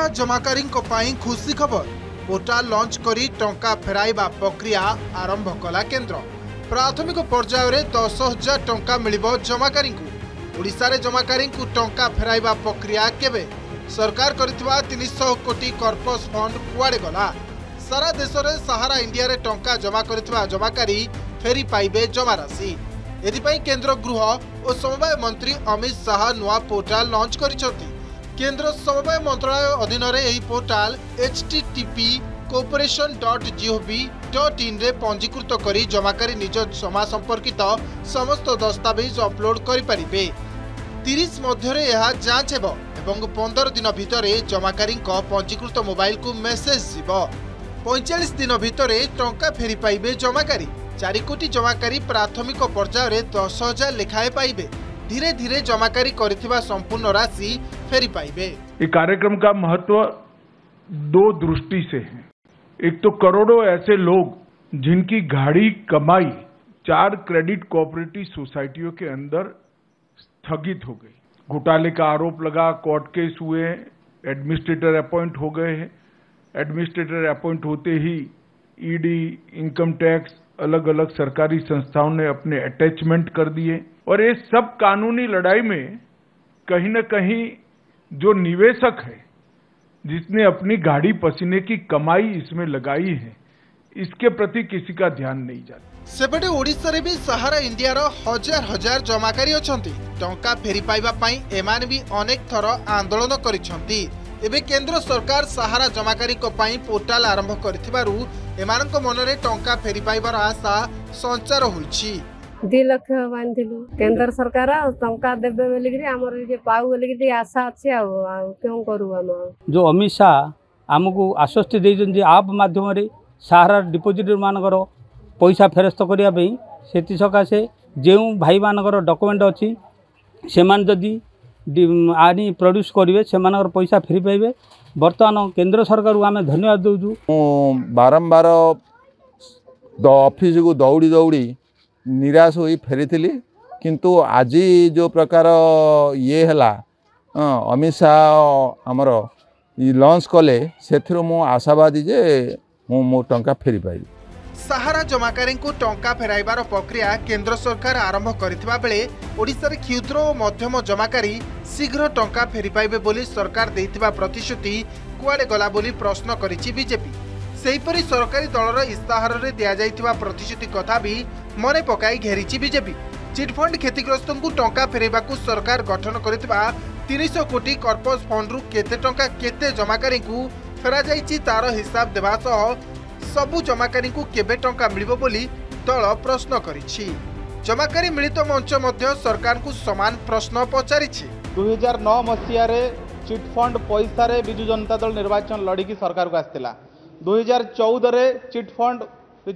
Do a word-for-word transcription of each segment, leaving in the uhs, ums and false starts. ऋणभार जमाकारी खुशी खबर। Portal launch करी टंका फेराइबा प्रक्रिया आरंभ कला केन्द्र। प्राथमिक पर्यायर दस हजार टंका मिलिबो जमाकारी। ओडिशा रे जमाकारी टंका फेराइबा प्रक्रिया केबे सरकार करथिबा तीन सौ कोटी कॉर्पस फंड कुआडे गला। सारा देश रे सहारा इंडिया रे टंका जमा करथिबा जमाकारी फेरी पाइबे जमाराशि। एदिपाई केंद्र गृह और समवाय मंत्री अमित शाह नुआ पोर्टाल लॉन्च करिसथि। केंद्र समवाय मंत्रालय अधीन रे एही portal H T T P cooperation dot G O V dot in रे पंजीकृत करी जमाकारी निज जमा संपर्कित समस्त दस्तावेज अपलोड करि परिबे। तीस मध्य रे यह जांच हेबो एवं पंद्रह दिन भितरे जमाकारी को पंजीकृत मोबाइल को मेसेज जिवो। पैंतालीस दिन भितरे टंका फेरी पाइबे जमाकारी। चार कोटी जमाकारी प्राथमिक पर्यायर दस हजार लेखाएं पाइबे। धीरे धीरे जमाकारी करिथिबा संपूर्ण राशि फेरी पाइबे। ये कार्यक्रम का महत्व दो दृष्टि से है। एक तो करोड़ों ऐसे लोग जिनकी गाढ़ी कमाई चार क्रेडिट कोऑपरेटिव सोसाइटियों के अंदर स्थगित हो गई, घोटाले का आरोप लगा, कोर्ट केस हुए, एडमिनिस्ट्रेटर अपॉइंट हो गए हैं। एडमिनिस्ट्रेटर अपॉइंट होते ही ईडी, इनकम टैक्स, अलग अलग सरकारी संस्थाओं ने अपने अटैचमेंट कर दिए और ये सब कानूनी लड़ाई में कहीं ना कहीं जो निवेशक है, जिसने अपनी गाढ़ी पसीने की कमाई इसमें लगाई है, इसके प्रति किसी का ध्यान नहीं जाता। सेपटे ओडिशा रे भी सहारा इंडिया रो हजार हजार जमाकारी अछंती। टंका फेरी पाइबा पई एमान भी अनेक थर आंदोलन करिसंती। एबे केंद्र सरकार सहारा जमाकारी को पई पोर्टाल आरंभ करथिबारु एमानक मनरे टंका फेरी पाइबार आशा संचार होइछि। दो लाख बांधिलु केंद्र सरकार टंका देबे बोली कि हमर जे पाऊ बोली कि आशा अछि। आ केउ करू हम जो अमित शाह हमकु आश्वस्त दैजन जे आप माध्यम रे सहारा डिपोजिटर मानकर पैसा फेरस्त करिया बे। सेति सकासे जेउ भाई मानकर डॉक्यूमेंट अछि सेमान जदी आनी प्रोड्यूस करेंगे से पैसा फेरी पाइबे। बर्तमान केंद्र सरकार को आम धन्यवाद दौजु। बारंबार ऑफिस को दौड़ी दौड़ी निराश हो फेरी थी, किंतु आज जो प्रकार ये है अमित शाह आमर लॉन्च कले से मु आशावादी जे मु मो टंका फेरी पाइबी। सहारा जमाकारी को टंका फेराइबार प्रक्रिया केंद्र सरकार आरंभ करथिबा बेले ओडिसा रे क्षुद्र और मध्यम जमाकारी शीघ्र टंका फेरी पाइबे बोली सरकार देथिबा प्रतिश्रुति कुआडे गला बोली प्रश्न करिछि बीजेपी। सेहिपरि सरकारी दलर इस्ताहार रे दिया जाइथिबा प्रतिश्रुति कथा भी मने पकाई घेरिछि बीजेपी। चिटफंड क्षतिग्रस्त को टंका फेराइबाकू सरकार गठन करथिबा तीन सौ कोटी कॉर्पस फंड रु केते टंका केते जमाकारी को फेरा जाइछि तार हिसाब देबा सह सबु जमाकारी को केबे टंका मिलिबो बोली दल प्रश्न करिछि। जमाकारी मिलित तो मंच मध्य सरकार को समान प्रश्न पचारिछि। दो हज़ार नौ मसीहा रे चिटफंड पैसा रे बिजु जनता दल निर्वाचन लड़की सरकार को आस्थिला। दो हज़ार चौदह रे चिटफंड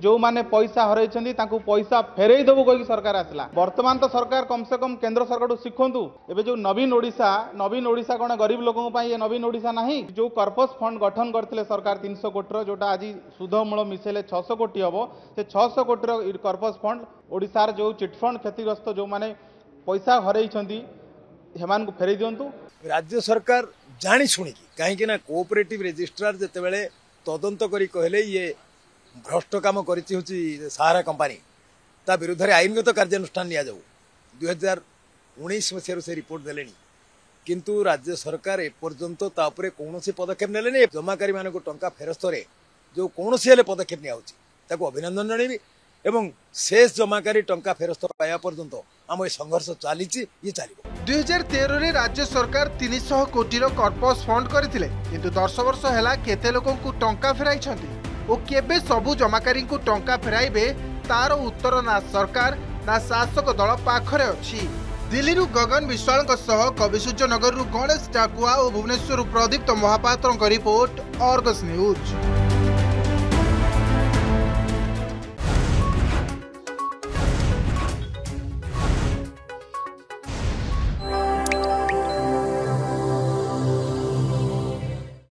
जो माने पैसा हरैछंदी ताकू पैसा फेरै देबो कहि सरकार आसला। वर्तमान तो सरकार कम से कम केंद्र सरकार को सिखंतु। एबे जो नवीन ओडिशा नवीन ओडिशा कोन गरीब लोगों पई ये नवीन ओडिशा नाही। जो कॉर्पस फंड गठन करथिले सरकार तीन सौ कोटी रो जोटा आज सुध मूल मिसेले छह सौ कोटी हबो। से छह सौ कोटी रो कॉर्पस फंड ओडिशा रे जो चिटफंड क्षतिग्रस्त जो माने पैसा हरैछंदी हेमान को फेरै दियंतु। राज्य सरकार जानी सुनी काहे कि ना कोऑपरेटिव रजिस्ट्रार जते बेले तदंत करी कहले ये भ्रष्ट कम कर सहारा कंपानी ता विरुद्ध में आईनगत कार्यानुष्ठान लिया जाऊ। दुई हजार उन्नीस मसीह से रिपोर्ट देले किंतु राज्य सरकार एपर्यंत तापर कौन पदक्षेप ने जमाकारी मान टंका फेरस्त जो कौन सी पदक्षेप निया अभिनंदन जनइबी। एवं शेष जमाकारी टंका फेरस्त पाया पर्यंत आम संघर्ष चली चलो। दुई हजार तेरह रे राज्य सरकार तीन सौ कोटी कॉर्पस फंड करथिले किंतु दस वर्ष हेला केते लोकन को टंका फेराइछंती ओ केबे सबु जमाकारी को टंका फेराइबे तार उत्तर ना सरकार ना शासक दल पाखरे अछि। दिल्ली रु गगन विश्वालक सह कविसूर्य नगर रु गणेश डाकुआ और भुवनेश्वर रु Pradipta Mahapatra report Argus news.